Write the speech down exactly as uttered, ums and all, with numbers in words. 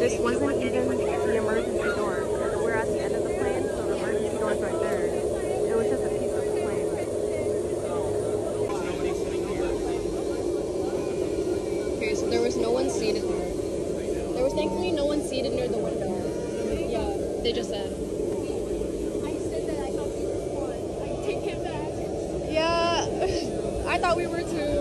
This wasn't even the emergency door. We're at the end of the plane, so the emergency door is right there. It was just a piece of the plane. Okay, so there was no one seated there. There was thankfully no one seated near the window. Yeah, they just said. I said that I thought we were one. I take it back. Yeah, I thought we were two.